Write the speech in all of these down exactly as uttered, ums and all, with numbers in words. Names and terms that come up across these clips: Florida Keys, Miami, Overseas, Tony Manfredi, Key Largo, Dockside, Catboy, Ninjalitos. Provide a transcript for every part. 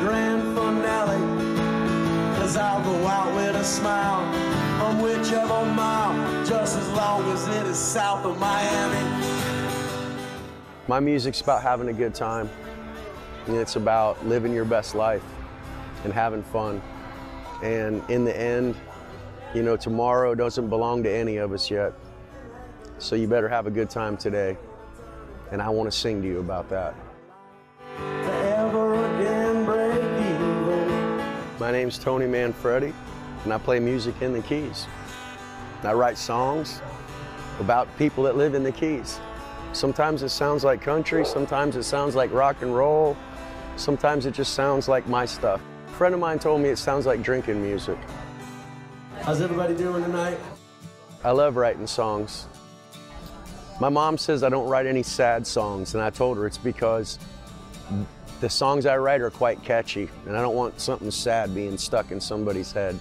grand finale, 'cause I'll go out with a smile on whichever mile, just as long as it is south of Miami. My music's about having a good time. And it's about living your best life and having fun. And in the end, you know, tomorrow doesn't belong to any of us yet. So you better have a good time today. And I want to sing to you about that. My name's Tony Manfredi, and I play music in the Keys. And I write songs about people that live in the Keys. Sometimes it sounds like country, sometimes it sounds like rock and roll, sometimes it just sounds like my stuff. A friend of mine told me it sounds like drinking music. How's everybody doing tonight? I love writing songs. My mom says I don't write any sad songs, and I told her it's because the songs I write are quite catchy, and I don't want something sad being stuck in somebody's head.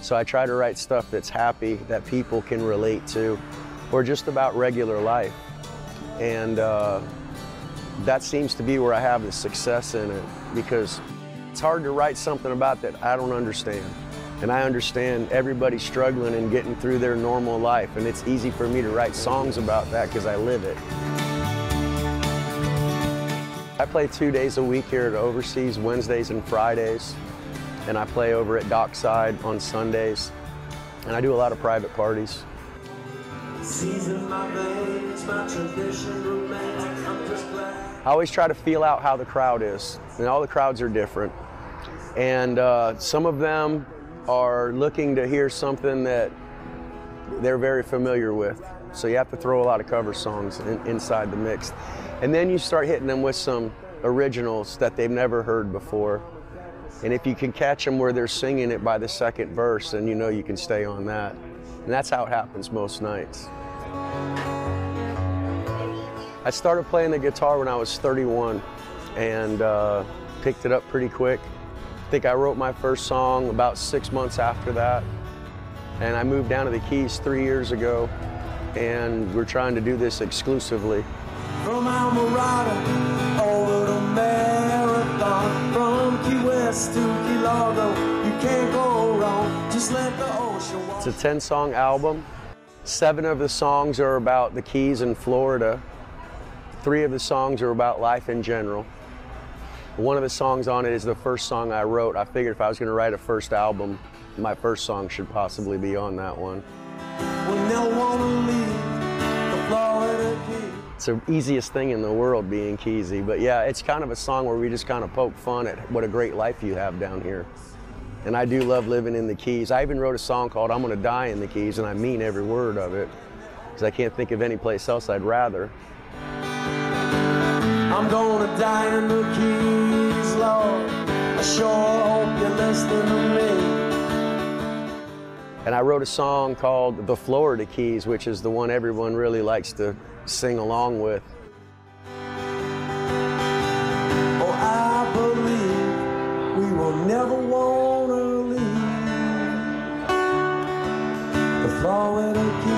So I try to write stuff that's happy, that people can relate to, or just about regular life. And uh, that seems to be where I have the success in it, because it's hard to write something about that I don't understand. And I understand everybody struggling and getting through their normal life, and it's easy for me to write songs about that because I live it. I play two days a week here at Overseas, Wednesdays and Fridays, and I play over at Dockside on Sundays, and I do a lot of private parties. Season my veins, my tradition remains, I'm just glad. I always try to feel out how the crowd is, and all the crowds are different. And uh, some of them are looking to hear something that they're very familiar with. So you have to throw a lot of cover songs in, inside the mix. And then you start hitting them with some originals that they've never heard before. And if you can catch them where they're singing it by the second verse, then you know you can stay on that. And that's how it happens most nights. I started playing the guitar when I was thirty-one and uh, picked it up pretty quick. I think I wrote my first song about six months after that. And I moved down to the Keys three years ago, and we're trying to do this exclusively. From Almirada over to Marathon, from Key West to Key Largo, you can't go wrong, just let the ocean walk. It's a ten-song album. Seven of the songs are about the Keys in Florida. Three of the songs are about life in general. One of the songs on it is the first song I wrote. I figured if I was going to write a first album, my first song should possibly be on that one. When they'll want to leave the Florida Keys. It's the easiest thing in the world being Keysy, but yeah, it's kind of a song where we just kind of poke fun at what a great life you have down here. And I do love living in the Keys. I even wrote a song called I'm Gonna Die in the Keys, and I mean every word of it, because I can't think of any place else I'd rather. I'm gonna die in the Keys, Lord. I sure hope you're listening to me. And I wrote a song called The Florida Keys, which is the one everyone really likes to sing along with. Oh, I believe we will never want to leave the Florida Keys.